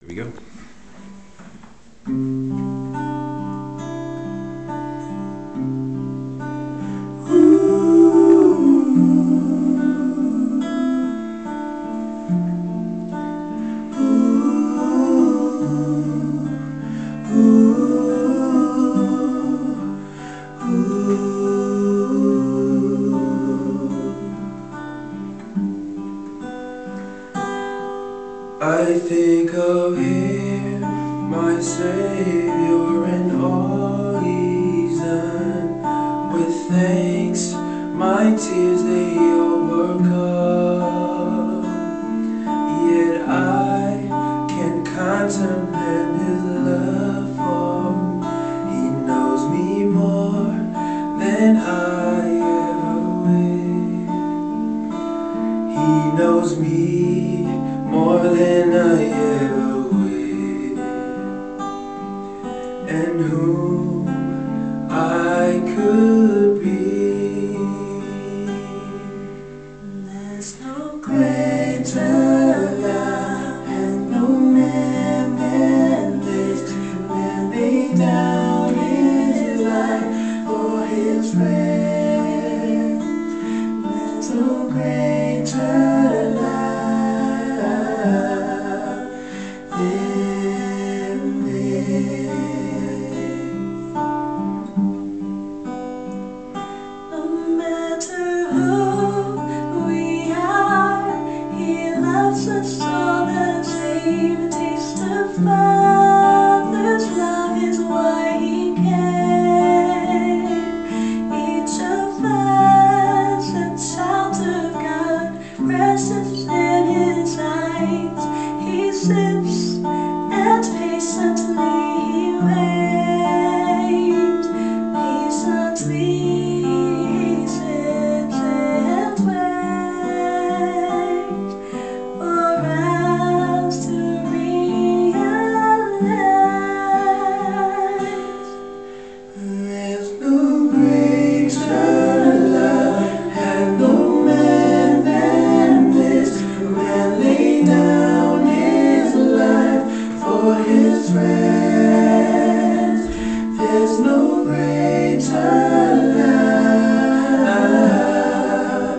There we go. I think of Him, my Savior, in all He's done. With thanks, my tears they overcome. Yet I can contemplate His love for me. He knows me more than I ever will. He knows me more than I ever will, and whom I could be. There's no greater love and no man than this, living down His life for His friend. There's no greater. There's no greater love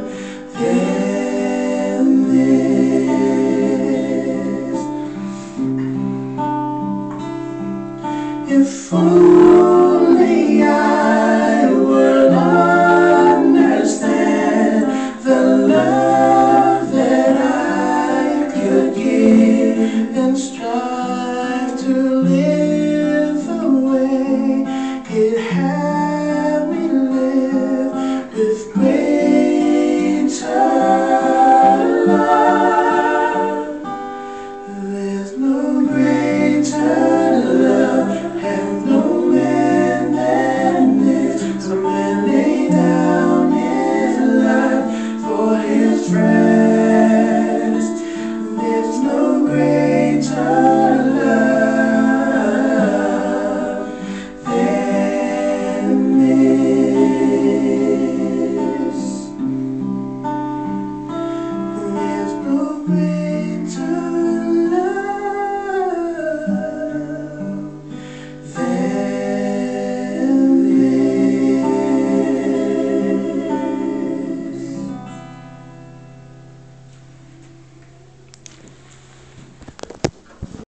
than this. If only I would understand the love that I could give and strive.